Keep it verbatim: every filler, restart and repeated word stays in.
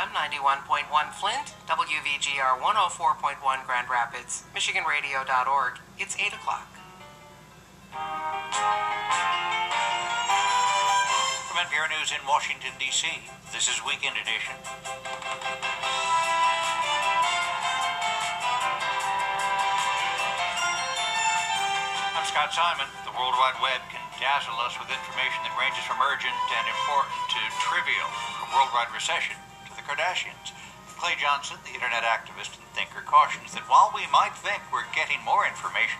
F M ninety-one point one Flint, W V G R one oh four point one Grand Rapids, Michigan Radio dot org. It's eight o'clock. From N P R News in Washington, D C, this is Weekend Edition. I'm Scott Simon. The World Wide Web can dazzle us with information that ranges from urgent and important to trivial, from worldwide recession to the Kardashians. Clay Johnson, the internet activist and thinker, cautions that while we might think we're getting more information